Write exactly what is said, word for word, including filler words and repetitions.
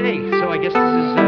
Friday, so I guess this is